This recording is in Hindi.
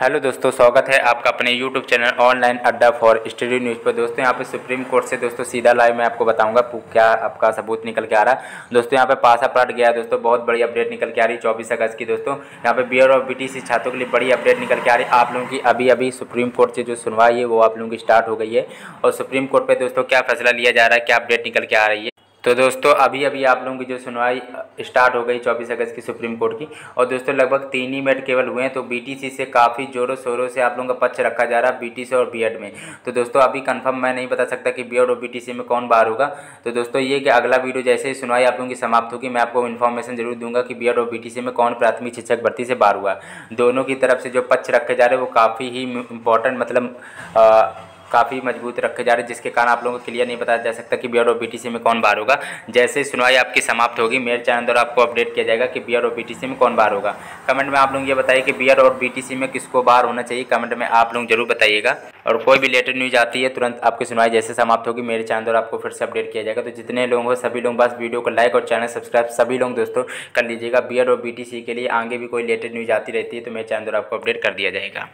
हेलो दोस्तों, स्वागत है आपका अपने YouTube channel online Adda for study news पर। दोस्तों यहाँ पे सुप्रीम कोर्ट से दोस्तों सीधा लाइव मैं आपको बताऊंगा क्या आपका सबूत निकल के आ रहा है। दोस्तों यहाँ पे पासा पलट गया है दोस्तों, बहुत बड़ी अपडेट निकल के आ रही है 24 अगस्त की। दोस्तों यहाँ पे बीएड और बीटीसी छात्रों के लिए बड़ी अपडेट निकल के आ रही है। आप लोगों की अभी अभी सुप्रीम कोर्ट से जो सुनवाई है वो आप लोगों की स्टार्ट हो गई है और सुप्रीम कोर्ट पर दोस्तों क्या फैसला लिया जा रहा है, क्या अपडेट निकल के आ रही है। तो दोस्तों अभी अभी आप लोगों की जो सुनवाई स्टार्ट हो गई 24 अगस्त की सुप्रीम कोर्ट की, और दोस्तों लगभग 3 ही मिनट केवल हुए हैं। तो बीटीसी से काफ़ी ज़ोरों शोरों से आप लोगों का पक्ष रखा जा रहा है बीटीसी और बीएड में। तो दोस्तों अभी कंफर्म मैं नहीं बता सकता कि बीएड और बीटीसी में कौन बाहर होगा। तो दोस्तों ये कि अगला वीडियो जैसे ही सुनवाई आप लोगों की समाप्त होगी मैं आपको इन्फॉर्मेशन जरूर दूंगा कि बीएड और बीटीसी में कौन प्राथमिक शिक्षक भर्ती से बाहर हुआ। दोनों की तरफ से जो पक्ष रखे जा रहे हैं वो काफ़ी ही इम्पोर्टेंट मतलब काफ़ी मजबूत रखे जा रहे हैं, जिसके कारण आप लोगों को क्लियर नहीं बताया जा सकता कि बीएड और बीटीसी में कौन बाहर होगा। जैसे सुनवाई आपकी समाप्त होगी मेरे चैनल द्वारा आपको अपडेट किया जाएगा कि बीएड और बीटीसी में कौन बाहर होगा। कमेंट में आप लोग ये बताइए कि बीएड और बीटीसी में किसको बाहर होना चाहिए, कमेंट में आप लोग जरूर बताइएगा। और कोई भी लेटेस्ट न्यूज़ आती है तुरंत आपकी सुनवाई जैसे समाप्त होगी मेरे चैनल द्वारा आपको फिर से अपडेट किया जाएगा। तो जितने लोग हो सभी लोग बस वीडियो को लाइक और चैनल सब्सक्राइब सभी लोग दोस्तों कर लीजिएगा। बीएड और बीटीसी के लिए आगे भी कोई लेटेस्ट न्यूज़ आती रहती है तो मेरे चैनल द्वारा आपको अपडेट कर दिया जाएगा।